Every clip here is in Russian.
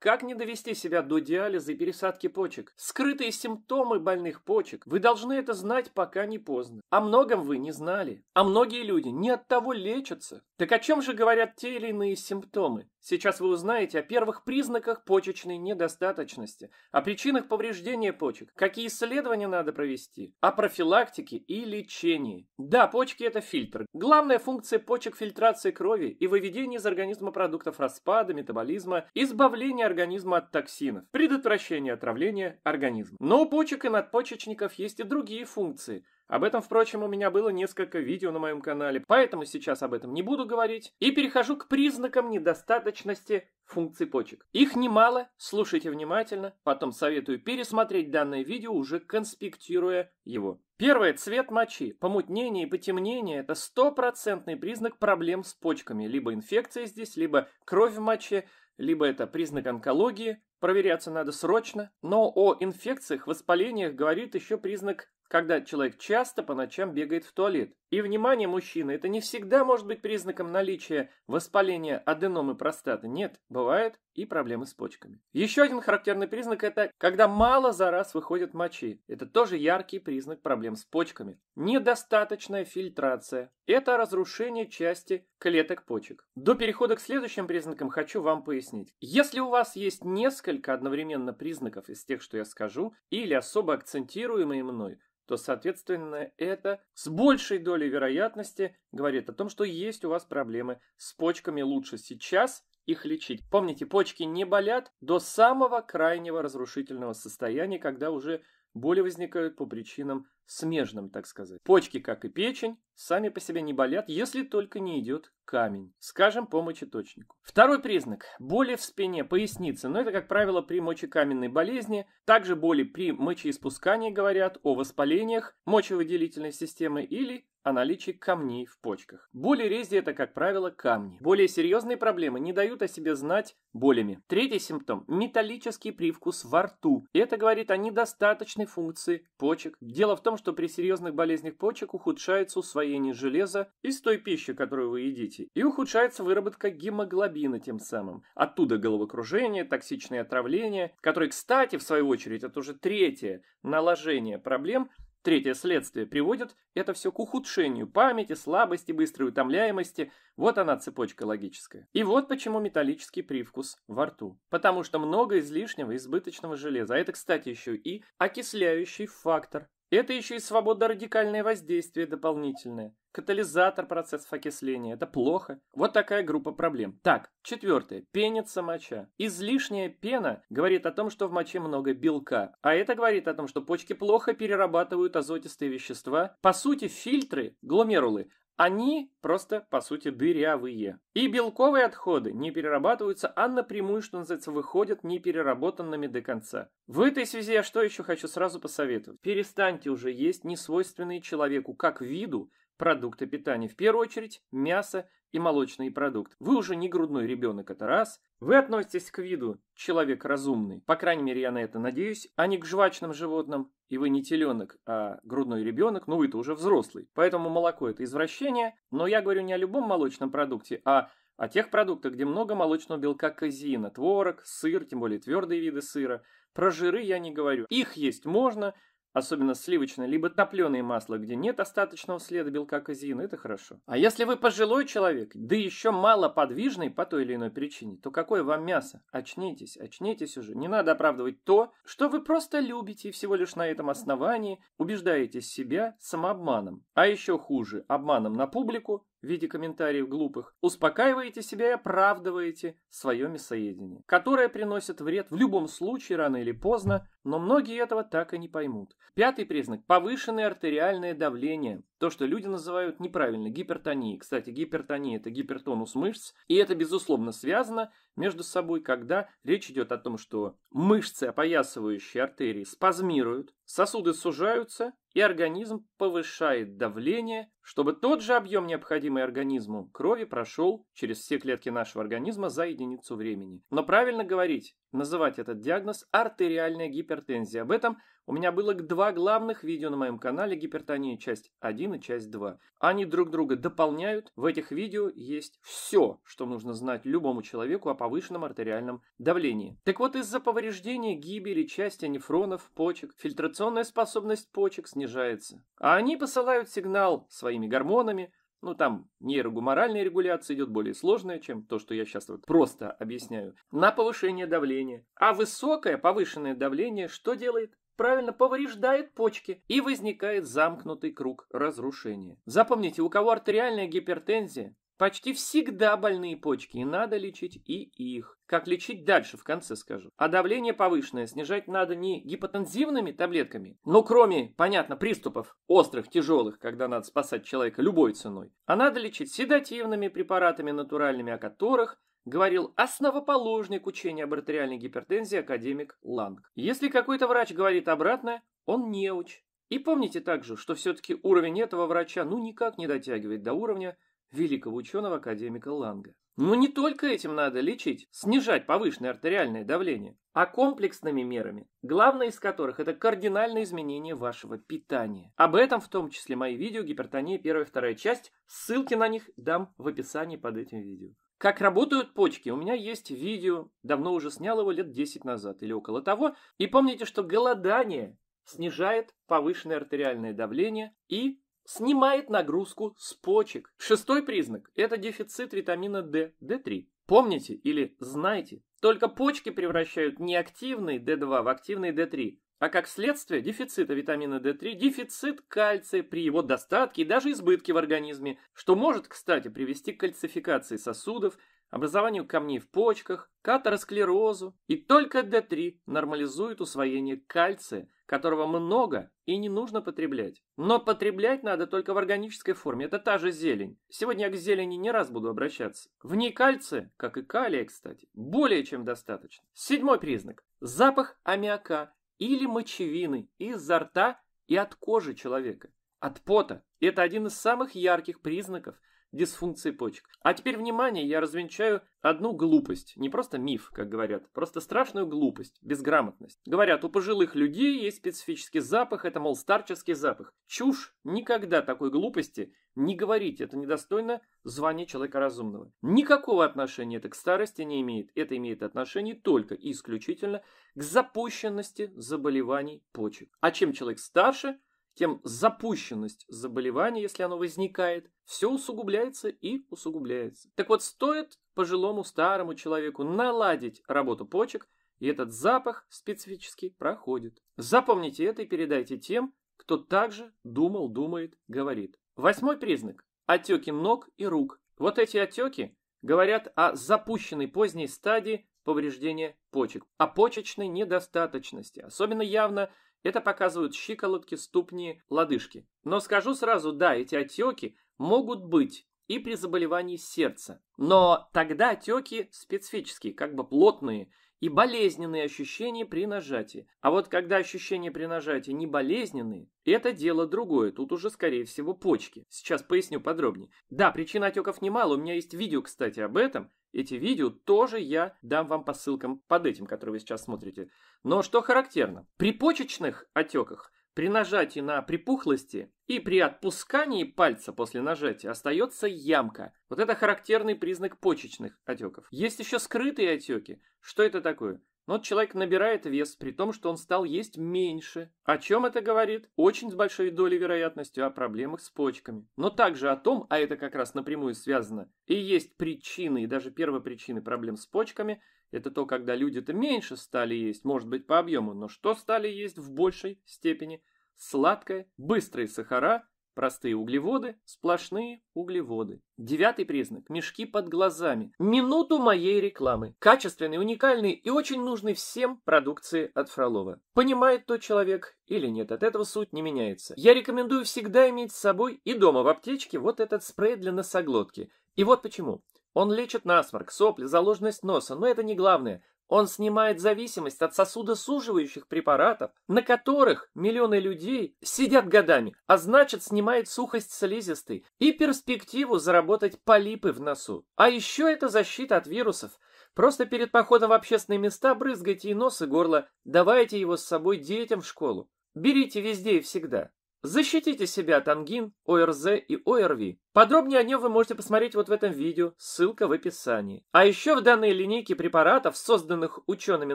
Как не довести себя до диализа и пересадки почек? Скрытые симптомы больных почек. Вы должны это знать, пока не поздно. О многом вы не знали. А многие люди не от того лечатся. Так о чем же говорят те или иные симптомы? Сейчас вы узнаете о первых признаках почечной недостаточности, о причинах повреждения почек, какие исследования надо провести, о профилактике и лечении. Да, почки – это фильтр. Главная функция почек – фильтрация крови и выведение из организма продуктов распада, метаболизма, избавление организма от токсинов, предотвращение отравления организма. Но у почек и надпочечников есть и другие функции. Об этом, впрочем, у меня было несколько видео на моем канале, поэтому сейчас об этом не буду говорить. И перехожу к признакам недостаточности функций почек. Их немало, слушайте внимательно, потом советую пересмотреть данное видео, уже конспектируя его. Первое. Цвет мочи. Помутнение и потемнение – это стопроцентный признак проблем с почками. Либо инфекция здесь, либо кровь в моче, либо это признак онкологии. Проверяться надо срочно. Но о инфекциях, воспалениях говорит еще признак, когда человек часто по ночам бегает в туалет. И, внимание, мужчины, это не всегда может быть признаком наличия воспаления аденомы простаты. Нет, бывают и проблемы с почками. Еще один характерный признак – это когда мало за раз выходят мочи. Это тоже яркий признак проблем с почками. Недостаточная фильтрация – это разрушение части клеток почек. До перехода к следующим признакам хочу вам пояснить. Если у вас есть несколько одновременно признаков из тех, что я скажу, или особо акцентируемые мной, то, соответственно, это с большей долей вероятности говорит о том, что есть у вас проблемы с почками, лучше сейчас их лечить. Помните, почки не болят до самого крайнего разрушительного состояния, когда уже боли возникают по причинам смежным, так сказать. Почки, как и печень, сами по себе не болят, если только не идет камень, скажем, по мочеточнику. Второй признак – боли в спине, пояснице, но это, как правило, при мочекаменной болезни. Также боли при мочеиспускании говорят о воспалениях мочевыделительной системы или о наличии камней в почках. Боли рези – это, как правило, камни. Более серьезные проблемы не дают о себе знать болями. Третий симптом – металлический привкус во рту. Это говорит о недостаточной функции почек. Дело в том, что при серьезных болезнях почек ухудшается усвоение железа из той пищи, которую вы едите, и ухудшается выработка гемоглобина тем самым. Оттуда головокружение, токсичные отравления, которые, кстати, в свою очередь, это уже третье наложение проблем, третье следствие приводит это все к ухудшению памяти, слабости, быстрой утомляемости. Вот она, цепочка логическая. И вот почему металлический привкус во рту. Потому что много излишнего, избыточного железа. А это, кстати, еще и окисляющий фактор. Это еще и свободно-радикальное воздействие дополнительное. Катализатор процессов окисления. Это плохо. Вот такая группа проблем. Так, четвертое. Пенится моча. Излишняя пена говорит о том, что в моче много белка. А это говорит о том, что почки плохо перерабатывают азотистые вещества. По сути, фильтры, гломерулы, они просто, по сути, дырявые. И белковые отходы не перерабатываются, а напрямую, что называется, выходят непереработанными до конца. В этой связи я что еще хочу сразу посоветовать? Перестаньте уже есть несвойственные человеку как виду продукты питания. В первую очередь мясо и молочные продукты. Вы уже не грудной ребенок, это раз. Вы относитесь к виду человек разумный. По крайней мере, я на это надеюсь, а не к жвачным животным. И вы не теленок, а грудной ребенок, но вы-то уже взрослый. Поэтому молоко – это извращение. Но я говорю не о любом молочном продукте, а о тех продуктах, где много молочного белка, казеина, творог, сыр, тем более твердые виды сыра. Про жиры я не говорю. Их есть можно, особенно сливочное, либо топленое масло, где нет остаточного следа белка казеина, это хорошо. А если вы пожилой человек, да еще малоподвижный по той или иной причине, то какое вам мясо? Очнитесь, очнитесь уже. Не надо оправдывать то, что вы просто любите и всего лишь на этом основании убеждаете себя самообманом. А еще хуже, обманом на публику в виде комментариев глупых, успокаиваете себя и оправдываете свое мясоедение, которое приносит вред в любом случае, рано или поздно, но многие этого так и не поймут. Пятый признак – повышенное артериальное давление. То, что люди называют неправильно гипертонией. Кстати, гипертония – это гипертонус мышц, и это, безусловно, связано между собой, когда речь идет о том, что мышцы, опоясывающие артерии, спазмируют, сосуды сужаются, и организм повышает давление чтобы тот же объем, необходимый организму крови, прошел через все клетки нашего организма за единицу времени. Но правильно говорить, называть этот диагноз артериальная гипертензия. Об этом у меня было два главных видео на моем канале «Гипертония. Часть 1 и часть 2». Они друг друга дополняют. В этих видео есть все, что нужно знать любому человеку о повышенном артериальном давлении. Так вот, из-за повреждения, гибели части нефронов почек, фильтрационная способность почек снижается. А они посылают сигнал своими гормонами. Ну, там нейрогуморальная регуляция идет более сложная, чем то, что я сейчас вот просто объясняю. На повышение давления. А высокое повышенное давление что делает? Правильно, повреждает почки, и возникает замкнутый круг разрушения. Запомните, у кого артериальная гипертензия, почти всегда больные почки, и надо лечить и их. Как лечить, дальше в конце скажу. А давление повышенное снижать надо не гипотензивными таблетками, ну кроме, понятно, приступов острых, тяжелых, когда надо спасать человека любой ценой, а надо лечить седативными препаратами натуральными, о которых говорил основоположник учения об артериальной гипертензии академик Ланг. Если какой-то врач говорит обратное, он неуч. И помните также, что все-таки уровень этого врача ну никак не дотягивает до уровня великого ученого академика Ланга. Но не только этим надо лечить, снижать повышенное артериальное давление, а комплексными мерами, главное из которых это кардинальное изменение вашего питания. Об этом в том числе мои видео «Гипертония. 1 и 2 часть». Ссылки на них дам в описании под этим видео. Как работают почки, у меня есть видео, давно уже снял его, лет 10 назад или около того. И помните, что голодание снижает повышенное артериальное давление и снимает нагрузку с почек. Шестой признак – это дефицит витамина D, D3. Помните или знайте, только почки превращают неактивный D2 в активный D3, а как следствие дефицита витамина D3 – дефицит кальция при его достатке и даже избытке в организме, что может, кстати, привести к кальцификации сосудов, образованию камней в почках, к атеросклерозу. И только D3 нормализует усвоение кальция, которого много и не нужно потреблять. Но потреблять надо только в органической форме, это та же зелень. Сегодня я к зелени не раз буду обращаться. В ней кальция, как и калия, кстати, более чем достаточно. Седьмой признак – запах аммиака или мочевины изо рта и от кожи человека, от пота. Это один из самых ярких признаков дисфункции почек. А теперь, внимание, я развенчаю одну глупость. Не просто миф, как говорят, просто страшную глупость, безграмотность. Говорят, у пожилых людей есть специфический запах, это, мол, старческий запах. Чушь, никогда такой глупости не говорите, это недостойно звания человека разумного. Никакого отношения это к старости не имеет, это имеет отношение только и исключительно к запущенности заболеваний почек. А чем человек старше, тем запущенность заболевания, если оно возникает, все усугубляется и усугубляется. Так вот, стоит пожилому старому человеку наладить работу почек, и этот запах специфически проходит. Запомните это и передайте тем, кто также думал, думает, говорит. Восьмой признак – отеки ног и рук. Вот эти отеки говорят о запущенной поздней стадии повреждения почек, о почечной недостаточности. Особенно явно это показывают щиколотки, ступни, лодыжки. Но скажу сразу, да, эти отеки могут быть и при заболевании сердца. Но тогда отеки специфические, как бы плотные, и болезненные ощущения при нажатии. А вот когда ощущения при нажатии не болезненные, это дело другое. Тут уже, скорее всего, почки. Сейчас поясню подробнее. Да, причин отеков немало. У меня есть видео, кстати, об этом. Эти видео тоже я дам вам по ссылкам под этим, которые вы сейчас смотрите. Но что характерно, при почечных отеках, при нажатии на припухлости и при отпускании пальца после нажатия остается ямка. Вот это характерный признак почечных отеков. Есть еще скрытые отеки. Что это такое? Но человек набирает вес, при том, что он стал есть меньше. О чем это говорит? Очень с большой долей вероятностью о проблемах с почками. Но также о том, а это как раз напрямую связано, и есть причины, и даже первопричины проблем с почками, это то, когда люди-то меньше стали есть, может быть, по объему, но что стали есть в большей степени? Сладкое, быстрые сахара, простые углеводы, сплошные углеводы. Девятый признак – мешки под глазами. Минуту моей рекламы. Качественные, уникальные и очень нужны всем продукции от Фролова. Понимает тот человек или нет, от этого суть не меняется. Я рекомендую всегда иметь с собой и дома в аптечке вот этот спрей для носоглотки. И вот почему. Он лечит насморк, сопли, заложенность носа, но это не главное. Он снимает зависимость от сосудосуживающих препаратов, на которых миллионы людей сидят годами, а значит, снимает сухость слизистой и перспективу заработать полипы в носу. А еще это защита от вирусов. Просто перед походом в общественные места брызгайте и нос, и горло, давайте его с собой детям в школу. Берите везде и всегда. Защитите себя от ангин, ОРЗ и ОРВИ. Подробнее о нем вы можете посмотреть вот в этом видео, ссылка в описании. А еще в данной линейке препаратов, созданных учеными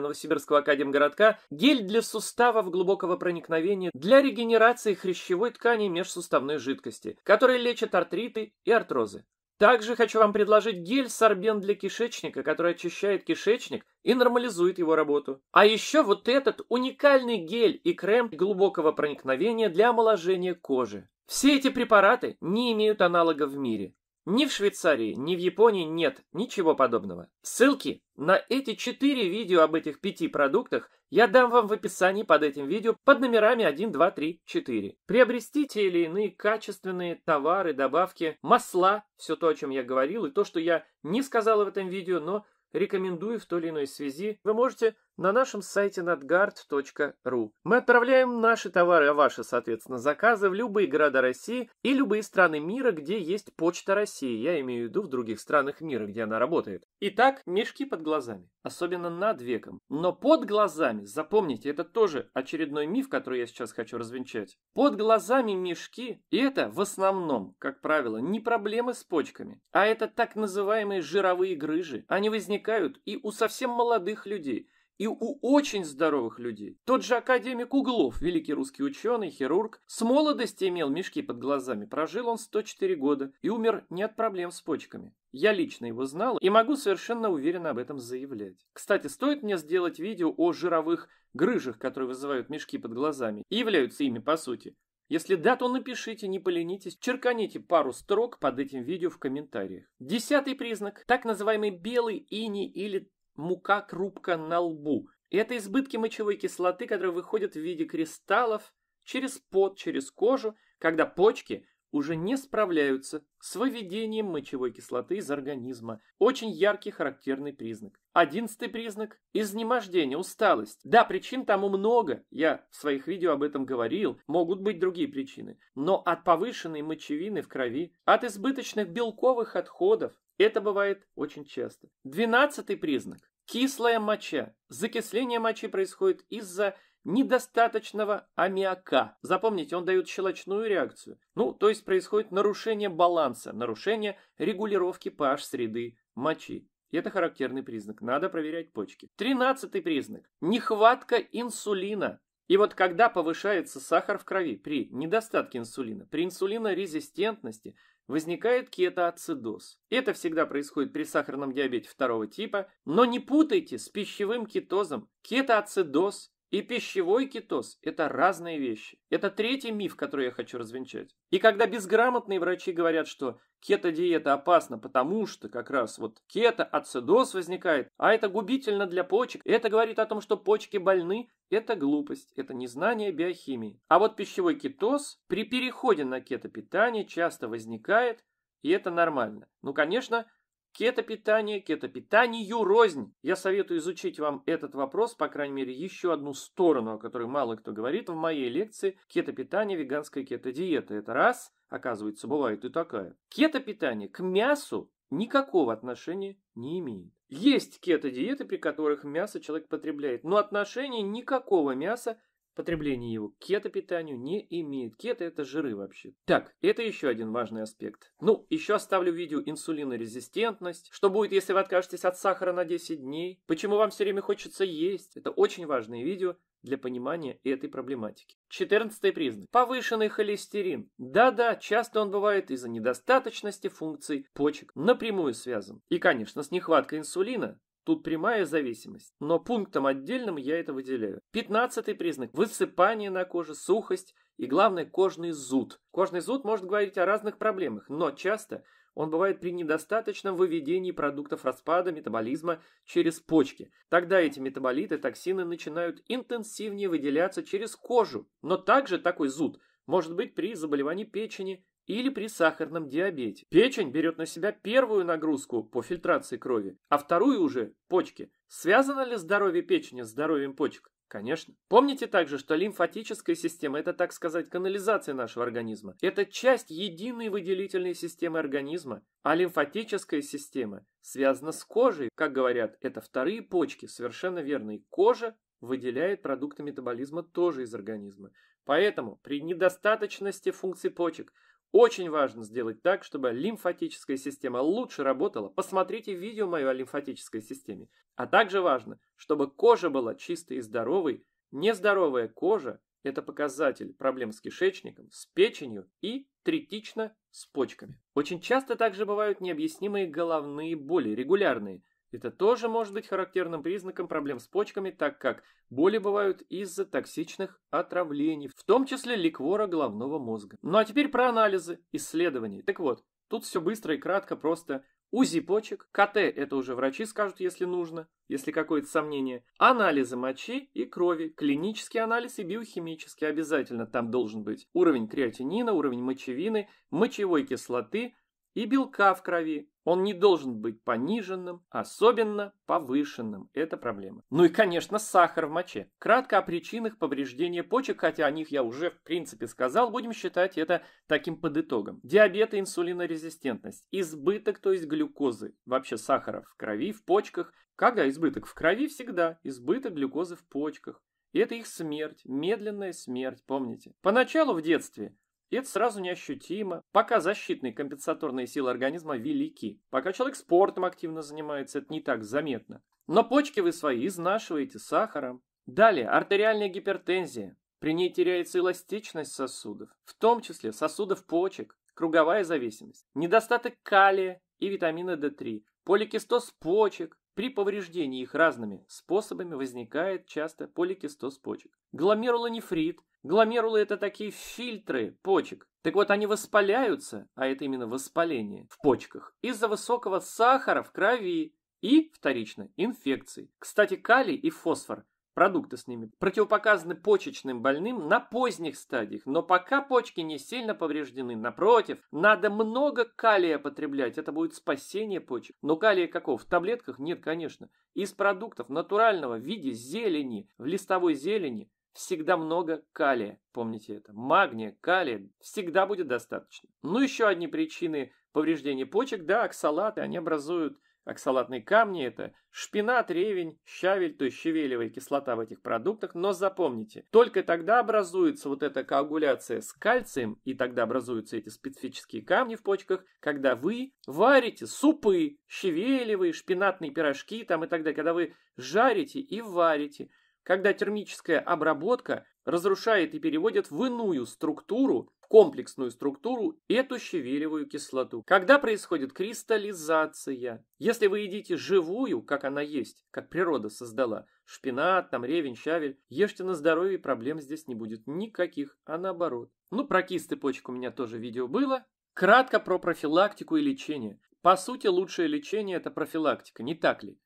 Новосибирского Академгородка, гель для суставов глубокого проникновения для регенерации хрящевой ткани и межсуставной жидкости, который лечит артриты и артрозы. Также хочу вам предложить гель-сорбент для кишечника, который очищает кишечник и нормализует его работу. А еще вот этот уникальный гель и крем глубокого проникновения для омоложения кожи. Все эти препараты не имеют аналогов в мире. Ни в Швейцарии, ни в Японии нет ничего подобного. Ссылки на эти 4 видео об этих 5 продуктах я дам вам в описании под этим видео под номерами 1, 2, 3, 4. Приобрести те или иные качественные товары, добавки, масла, все то, о чем я говорил, и то, что я не сказал в этом видео, но рекомендую в той или иной связи, вы можете на нашем сайте nadgard.ru. Мы отправляем наши товары, а ваши, соответственно, заказы в любые города России и любые страны мира, где есть почта России. Я имею в виду в других странах мира, где она работает. Итак, мешки под глазами, особенно над веком. Но под глазами, запомните, это тоже очередной миф, который я сейчас хочу развенчать. Под глазами мешки, и это в основном, как правило, не проблемы с почками, а это так называемые жировые грыжи. Они возникают и у совсем молодых людей, и у очень здоровых людей. Тот же академик Углов, великий русский ученый, хирург, с молодости имел мешки под глазами. Прожил он 104 года и умер не от проблем с почками. Я лично его знал и могу совершенно уверенно об этом заявлять. Кстати, стоит мне сделать видео о жировых грыжах, которые вызывают мешки под глазами, и являются ими по сути. Если да, то напишите, не поленитесь, черканите пару строк под этим видео в комментариях. 10-й признак, так называемый белый иней или мука крупка на лбу. Это избытки мочевой кислоты, которые выходят в виде кристаллов через пот, через кожу, когда почки уже не справляются с выведением мочевой кислоты из организма. Очень яркий характерный признак. 11-й признак – изнемождение, усталость. Да, причин тому много, я в своих видео об этом говорил, могут быть другие причины. Но от повышенной мочевины в крови, от избыточных белковых отходов, это бывает очень часто. 12-й признак – кислая моча. Закисление мочи происходит из-за недостаточного аммиака. Запомните, он дает щелочную реакцию. Ну, то есть происходит нарушение баланса, нарушение регулировки pH среды мочи. Это характерный признак. Надо проверять почки. 13-й признак. Нехватка инсулина. И вот когда повышается сахар в крови при недостатке инсулина, при инсулинорезистентности, возникает кетоацидоз. Это всегда происходит при сахарном диабете 2 типа, но не путайте с пищевым кетозом. Кетоацидоз и пищевой кетоз – это разные вещи. Это 3-й миф, который я хочу развенчать. И когда безграмотные врачи говорят, что кето-диета опасна, потому что как раз вот кетоацидоз возникает, а это губительно для почек, это говорит о том, что почки больны, это глупость, это незнание биохимии. А вот пищевой кетоз при переходе на кетопитание часто возникает, и это нормально. Ну, конечно, кетопитание, кетопитанию рознь. Я советую изучить вам этот вопрос, по крайней мере, еще одну сторону, о которой мало кто говорит в моей лекции «Кетопитание, веганская кетодиета». Это раз, оказывается, бывает и такая. Кетопитание к мясу никакого отношения не имеет. Есть кетодиеты, при которых мясо человек потребляет, но отношения никакого мяса потребление его к кетопитанию не имеет. Кето – это жиры вообще. Так, это еще один важный аспект. Ну, еще оставлю в видео инсулинорезистентность. Что будет, если вы откажетесь от сахара на 10 дней? Почему вам все время хочется есть? Это очень важные видео для понимания этой проблематики. 14-й признак. Повышенный холестерин. Да-да, часто он бывает из-за недостаточности функций почек. Напрямую связан. И, конечно, с нехваткой инсулина. Тут прямая зависимость, но пунктом отдельным я это выделяю. 15-й признак – высыпание на коже, сухость и, главное, кожный зуд. Кожный зуд может говорить о разных проблемах, но часто он бывает при недостаточном выведении продуктов распада метаболизма через почки. Тогда эти метаболиты, токсины начинают интенсивнее выделяться через кожу. Но также такой зуд может быть при заболевании печени или при сахарном диабете. Печень берет на себя первую нагрузку по фильтрации крови, а вторую уже – почки. Связано ли здоровье печени с здоровьем почек? Конечно. Помните также, что лимфатическая система – это, так сказать, канализация нашего организма. Это часть единой выделительной системы организма, а лимфатическая система связана с кожей. Как говорят, это вторые почки, совершенно верно. И кожа выделяет продукты метаболизма тоже из организма. Поэтому при недостаточности функций почек очень важно сделать так, чтобы лимфатическая система лучше работала. Посмотрите видео мое о лимфатической системе. А также важно, чтобы кожа была чистой и здоровой. Нездоровая кожа – это показатель проблем с кишечником, с печенью и третично с почками. Очень часто также бывают необъяснимые головные боли, регулярные. Это тоже может быть характерным признаком проблем с почками, так как боли бывают из-за токсичных отравлений, в том числе ликвора головного мозга. Ну а теперь про анализы исследований. Так вот, тут все быстро и кратко, просто УЗИ почек, КТ, это уже врачи скажут, если нужно, если какое-то сомнение, анализы мочи и крови, клинический анализ и биохимический обязательно. Там должен быть уровень креатинина, уровень мочевины, мочевой кислоты и белка в крови. Он не должен быть пониженным, особенно повышенным. Это проблема. Ну и, конечно, сахар в моче. Кратко о причинах повреждения почек, хотя о них я уже, в принципе, сказал. Будем считать это таким подытогом. Диабет и инсулинорезистентность. Избыток, то есть глюкозы, вообще сахара в крови, в почках. Когда избыток в крови, всегда избыток глюкозы в почках. И это их смерть, медленная смерть, помните. Поначалу в детстве это сразу неощутимо, пока защитные компенсаторные силы организма велики. Пока человек спортом активно занимается, это не так заметно. Но почки вы свои изнашиваете сахаром. Далее, артериальная гипертензия. При ней теряется эластичность сосудов, в том числе сосудов почек, круговая зависимость. Недостаток калия и витамина D3. Поликистоз почек. При повреждении их разными способами возникает часто поликистоз почек. Гломерулонефрит. Гломерулы – это такие фильтры почек. Так вот, они воспаляются, а это именно воспаление в почках, из-за высокого сахара в крови и, вторично, инфекций. Кстати, калий и фосфор, продукты с ними, противопоказаны почечным больным на поздних стадиях, но пока почки не сильно повреждены. Напротив, надо много калия потреблять, это будет спасение почек. Но калия какого? В таблетках? Нет, конечно. Из продуктов натурального в виде зелени, в листовой зелени, всегда много калия, помните это, магния, калия, всегда будет достаточно. Ну еще одни причины повреждения почек, да, оксалаты, они образуют оксалатные камни, это шпинат, ревень, щавель, то есть щавелевая кислота в этих продуктах, но запомните, только тогда образуется вот эта коагуляция с кальцием, и тогда образуются эти специфические камни в почках, когда вы варите супы, щавелевые, шпинатные пирожки там и так далее, когда вы жарите и варите, когда термическая обработка разрушает и переводит в иную структуру, в комплексную структуру, эту щавелевую кислоту. Когда происходит кристаллизация, если вы едите живую, как она есть, как природа создала, шпинат, там ревень, щавель, ешьте на здоровье, проблем здесь не будет никаких, а наоборот. Ну, про кисты почек у меня тоже видео было. Кратко про профилактику и лечение. По сути, лучшее лечение – это профилактика, не так ли?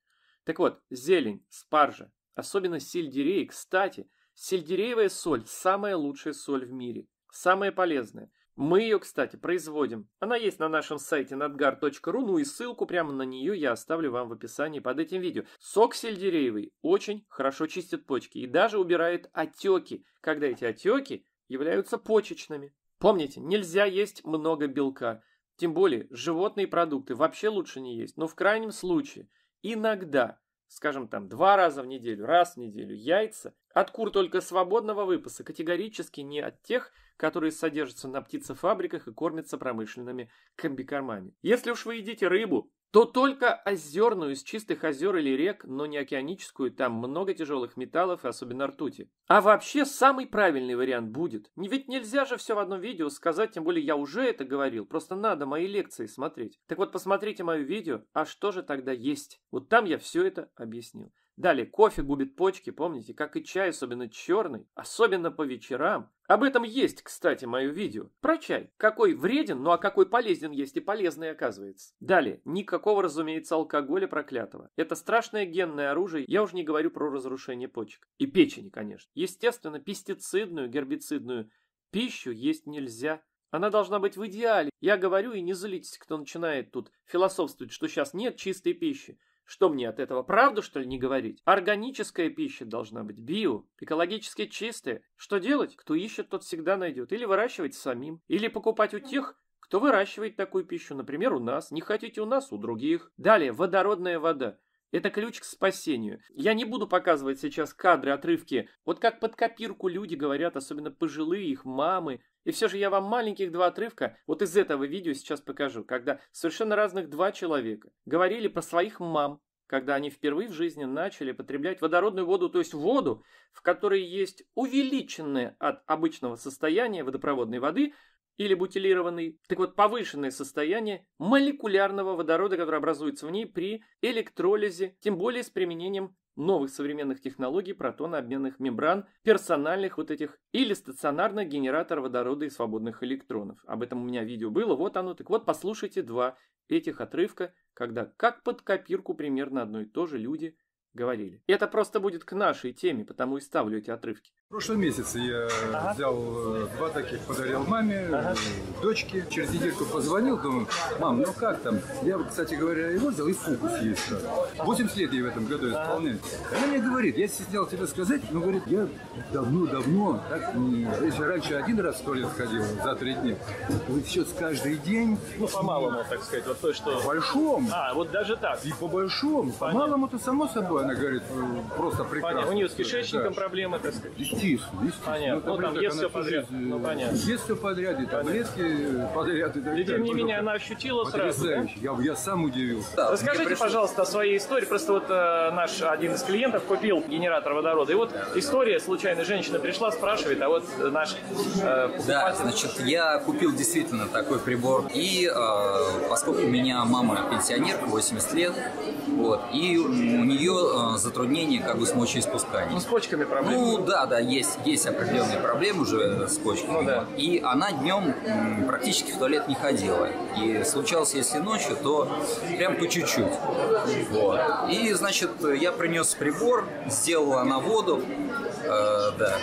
Так вот, зелень, спаржа. Особенно сельдерей. Кстати, сельдереевая соль – самая лучшая соль в мире. Самая полезная. Мы ее, кстати, производим. Она есть на нашем сайте nadgard.ru, ну и ссылку прямо на нее я оставлю вам в описании под этим видео. Сок сельдереевый очень хорошо чистит почки и даже убирает отеки, когда эти отеки являются почечными. Помните, нельзя есть много белка. Тем более, животные продукты вообще лучше не есть. Но в крайнем случае, иногда, скажем там, 2 раза в неделю, раз в неделю, яйца от кур только свободного выпаса, категорически не от тех, которые содержатся на птицефабриках и кормятся промышленными комбикормами. Если уж вы едите рыбу, то только озерную, из чистых озер или рек, но не океаническую, там много тяжелых металлов и особенно ртути. А вообще самый правильный вариант будет. Ведь нельзя же все в одном видео сказать, тем более я уже это говорил, просто надо мои лекции смотреть. Так вот, посмотрите мое видео, а что же тогда есть? Вот там я все это объяснил. Далее, кофе губит почки, помните, как и чай, особенно черный, особенно по вечерам. Об этом есть, кстати, мое видео. Про чай. Какой вреден, ну а какой полезен есть, и полезный оказывается. Далее, никакого, разумеется, алкоголя проклятого. Это страшное генное оружие, я уже не говорю про разрушение почек. И печени, конечно. Естественно, пестицидную, гербицидную пищу есть нельзя. Она должна быть в идеале. Я говорю, и не злитесь, кто начинает тут философствовать, что сейчас нет чистой пищи. Что мне от этого, правду, что ли, не говорить? Органическая пища должна быть, био, экологически чистая. Что делать? Кто ищет, тот всегда найдет. Или выращивать самим, или покупать у тех, кто выращивает такую пищу. Например, у нас. Не хотите у нас, у других. Далее, водородная вода. Это ключ к спасению. Я не буду показывать сейчас кадры, отрывки. Вот как под копирку люди говорят, особенно пожилые, их мамы. И все же я вам маленьких 2 отрывка вот из этого видео сейчас покажу, когда совершенно разных 2 человека говорили про своих мам, когда они впервые в жизни начали потреблять водородную воду, то есть воду, в которой есть увеличенное от обычного состояния водопроводной воды или бутилированный, так вот повышенное состояние молекулярного водорода, который образуется в ней при электролизе, тем более с применением новых современных технологий протонообменных мембран, персональных вот этих или стационарных генераторов водорода и свободных электронов. Об этом у меня видео было, вот оно. Так вот, послушайте 2 этих отрывка, когда как под копирку примерно одно и то же люди говорили. Это просто будет к нашей теме, потому и ставлю эти отрывки. В прошлом месяце я взял 2 таких, подарил маме, дочке. Через недельку позвонил, думаю, мам, ну как там? Я, кстати говоря, его взял и фугу съесть. 80 лет ей в этом году исполняется. Она мне говорит, я стеснял тебе сказать, но говорит, я давно, так, если раньше 1 раз 100 лет ходил за 3 дня, говорит, сейчас каждый день. Ну, по-малому, так сказать, вот то, что... По-большому. А, вот даже так. И по-большому. По-малому-то само собой, она говорит, просто прекрасно. Понятно. У нее с кишечником проблемы, так сказать. Естественно. Понятно. Ну, там есть все подряд. Есть все подряд, и таблетки подряд. И тем не менее, она ощутила сразу. Я сам удивился. Расскажите, пожалуйста, о своей истории. Просто вот наш один из клиентов купил генератор водорода. И вот история, случайно женщина пришла, спрашивает, а вот наш покупатель... Да, значит, я купил действительно такой прибор. И поскольку у меня мама пенсионерка, 80 лет, вот, и у нее затруднение как бы с мочеиспусканием. Ну, с почками проблемы. Ну, да, есть определенные проблемы уже с почками. Ну, да. И она днем практически в туалет не ходила. И случалось, если ночью, то прям по чуть-чуть. Вот. И, значит, я принес прибор, сделала она воду. Да,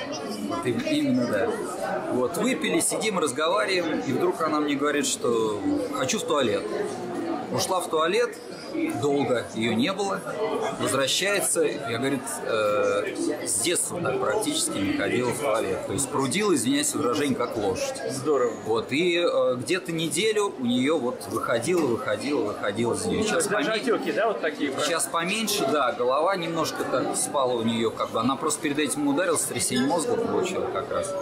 вот именно, да. Вот, выпили, сидим, разговариваем, и вдруг она мне говорит, что хочу в туалет. Ушла в туалет, долго ее не было, возвращается, я, говорит, с детства так практически не ходила в туалет. То есть прудила, извиняюсь, выражение, как лошадь. Здорово. Вот, и где-то неделю у нее вот выходила из нее. Сейчас отеки, да, вот такие? Сейчас поменьше, да, голова немножко так спала у нее, как бы, она просто перед этим ударилась, трясение мозга получила как раз.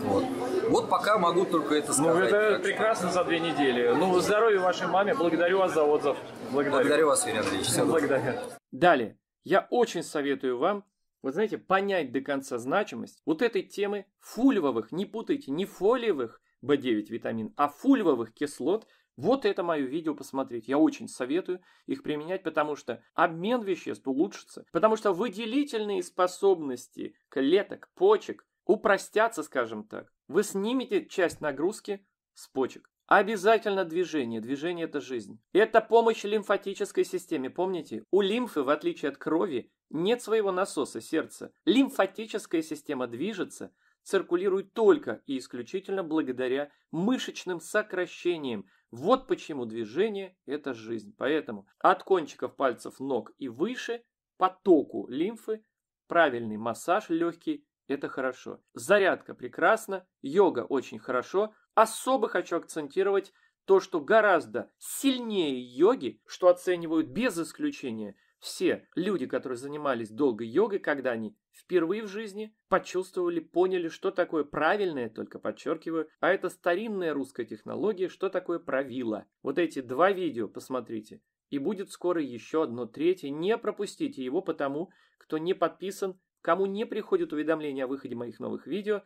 Вот. Вот пока могу только это сказать. Ну, это прекрасно за 2 недели. Ну, здоровья вашей маме. Благодарю вас за отзыв. Благодарю вас, Юрий Андреевич. Всего благодарю. Далее. Я очень советую вам, вот знаете, понять до конца значимость вот этой темы фульвовых, не путайте, не фолиевых B9 витамин, а фульвовых кислот. Вот это мое видео посмотреть. Я очень советую их применять, потому что обмен веществ улучшится, потому что выделительные способности клеток, почек упростятся, скажем так. Вы снимете часть нагрузки с почек. Обязательно движение. Движение – это жизнь. Это помощь лимфатической системе. Помните, у лимфы, в отличие от крови, нет своего насоса, сердца. Лимфатическая система движется, циркулирует только и исключительно благодаря мышечным сокращениям. Вот почему движение – это жизнь. Поэтому от кончиков пальцев ног и выше потоку лимфы, правильный массаж легкий, это хорошо. Зарядка прекрасна, йога очень хорошо. Особо хочу акцентировать то, что гораздо сильнее йоги, что оценивают без исключения все люди, которые занимались долго йогой, когда они впервые в жизни почувствовали, поняли, что такое правильное, только подчеркиваю, а это старинная русская технология, что такое правило. Вот эти 2 видео посмотрите. И будет скоро еще 1 3. Не пропустите его, потому кто не подписан. Кому не приходит уведомление о выходе моих новых видео,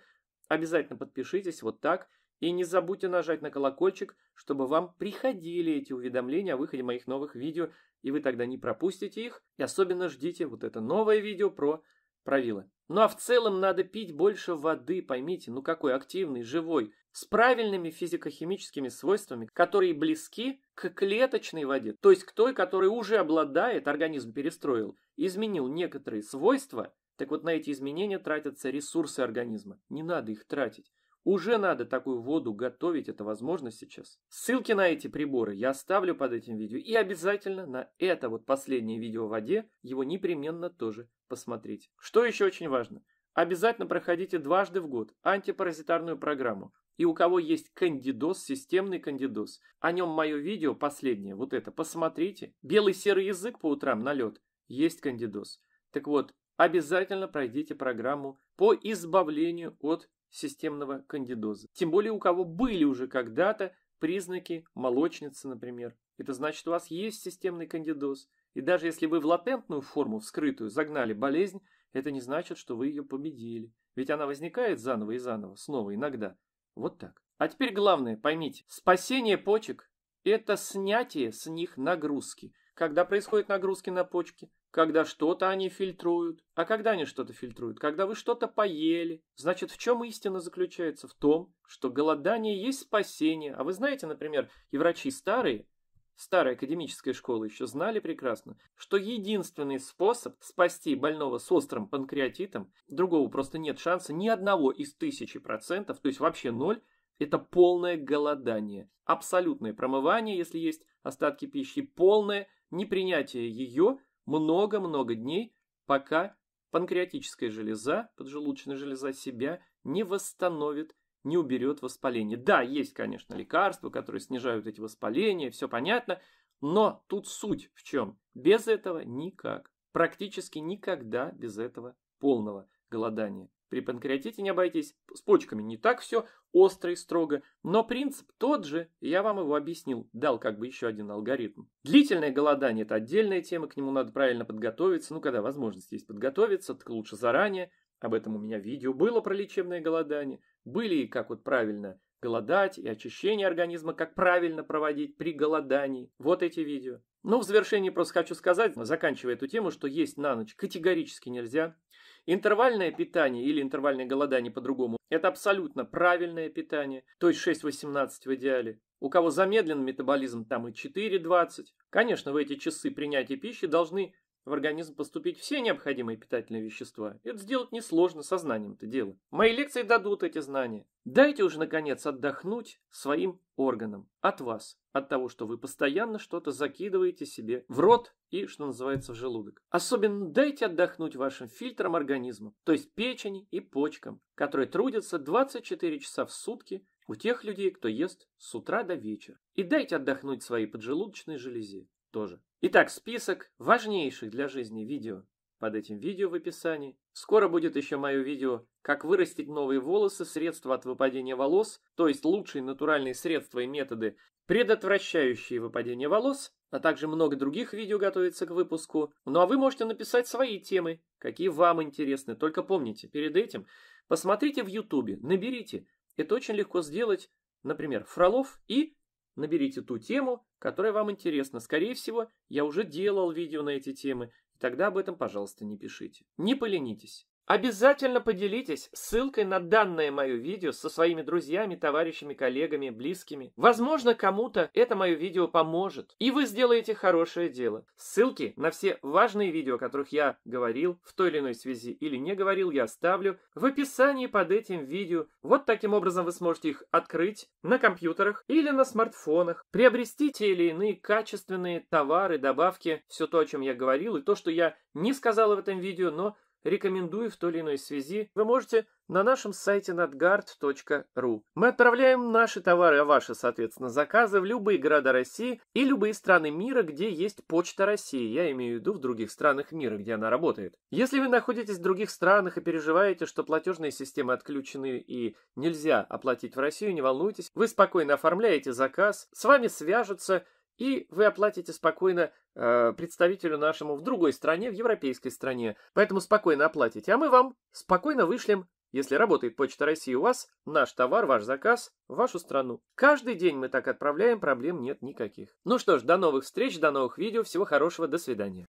обязательно подпишитесь вот так. И не забудьте нажать на колокольчик, чтобы вам приходили эти уведомления о выходе моих новых видео. И вы тогда не пропустите их. И особенно ждите вот это новое видео про правила. Ну а в целом надо пить больше воды, поймите. Ну какой активный, живой, с правильными физико-химическими свойствами, которые близки к клеточной воде. То есть к той, которой уже обладает, организм перестроил, изменил некоторые свойства. Так вот, на эти изменения тратятся ресурсы организма. Не надо их тратить. Уже надо такую воду готовить, это возможно сейчас. Ссылки на эти приборы я оставлю под этим видео. И обязательно на это вот последнее видео о воде его непременно тоже посмотрите. Что еще очень важно. Обязательно проходите дважды в год антипаразитарную программу. И у кого есть кандидоз, системный кандидоз, о нем мое видео последнее, вот это, посмотрите. Белый-серый язык по утрам на лед, есть кандидоз. Так вот, обязательно пройдите программу по избавлению от системного кандидоза. Тем более, у кого были уже когда-то признаки молочницы, например. Это значит, у вас есть системный кандидоз. И даже если вы в латентную форму, вскрытую, загнали болезнь, это не значит, что вы ее победили. Ведь она возникает заново и заново, снова иногда. Вот так. А теперь главное, поймите, спасение почек – это снятие с них нагрузки. Когда происходят нагрузки на почки? Когда что-то они фильтруют. А когда они что-то фильтруют? Когда вы что-то поели. Значит, в чем истина заключается? В том, что голодание есть спасение. А вы знаете, например, и врачи старая академическая школа еще знали прекрасно, что единственный способ спасти больного с острым панкреатитом, другого просто нет шанса, ни одного из 1000%, то есть вообще 0, это полное голодание, абсолютное промывание, если есть остатки пищи, полное непринятие ее много-много дней, пока панкреатическая железа, поджелудочная железа себя не восстановит, не уберет воспаление. Да, есть, конечно, лекарства, которые снижают эти воспаления, все понятно, но тут суть в чем? Без этого никак, практически никогда без этого полного голодания. При панкреатите не обойтись, с почками не так все остро и строго, но принцип тот же, я вам его объяснил, дал как бы еще один алгоритм. Длительное голодание – это отдельная тема, к нему надо правильно подготовиться, ну, когда возможность есть подготовиться, так лучше заранее. Об этом у меня видео было про лечебное голодание. Были и как вот правильно голодать, и очищение организма, как правильно проводить при голодании. Вот эти видео. Но в завершении просто хочу сказать, заканчивая эту тему, что есть на ночь категорически нельзя. Интервальное питание или интервальное голодание по-другому – это абсолютно правильное питание, то есть 6-18 в идеале. У кого замедлен метаболизм, там и 4-20. Конечно, в эти часы принятия пищи должны в организм поступить все необходимые питательные вещества. Это сделать несложно, со знанием-то дело. Мои лекции дадут эти знания. Дайте уже, наконец, отдохнуть своим органам. От вас. От того, что вы постоянно что-то закидываете себе в рот и, что называется, в желудок. Особенно дайте отдохнуть вашим фильтрам организма, то есть печени и почкам, которые трудятся 24 часа в сутки у тех людей, кто ест с утра до вечера. И дайте отдохнуть своей поджелудочной железе тоже. Итак, список важнейших для жизни видео под этим видео в описании. Скоро будет еще мое видео «Как вырастить новые волосы. Средства от выпадения волос», то есть лучшие натуральные средства и методы, предотвращающие выпадение волос, а также много других видео готовится к выпуску. Ну а вы можете написать свои темы, какие вам интересны. Только помните, перед этим посмотрите в YouTube, наберите. Это очень легко сделать, например, Фролов, и наберите ту тему, которая вам интересна. Скорее всего, я уже делал видео на эти темы, и тогда об этом, пожалуйста, не пишите. Не поленитесь. Обязательно поделитесь ссылкой на данное мое видео со своими друзьями, товарищами, коллегами, близкими. Возможно, кому-то это мое видео поможет, и вы сделаете хорошее дело. Ссылки на все важные видео, о которых я говорил в той или иной связи или не говорил, я оставлю в описании под этим видео. Вот таким образом вы сможете их открыть на компьютерах или на смартфонах, приобрести те или иные качественные товары, добавки, все то, о чем я говорил, и то, что я не сказал в этом видео, но рекомендую в той или иной связи, вы можете на нашем сайте nadgard.ru. Мы отправляем наши товары, а ваши, соответственно, заказы в любые города России и любые страны мира, где есть Почта России. Я имею в виду в других странах мира, где она работает. Если вы находитесь в других странах и переживаете, что платежные системы отключены и нельзя оплатить в Россию, не волнуйтесь. Вы спокойно оформляете заказ, с вами свяжутся, и вы оплатите спокойно представителю нашему в другой стране, в европейской стране. Поэтому спокойно оплатите. А мы вам спокойно вышлем, если работает Почта России у вас, наш товар, ваш заказ, в вашу страну. Каждый день мы так отправляем, проблем нет никаких. Ну что ж, до новых встреч, до новых видео. Всего хорошего, до свидания.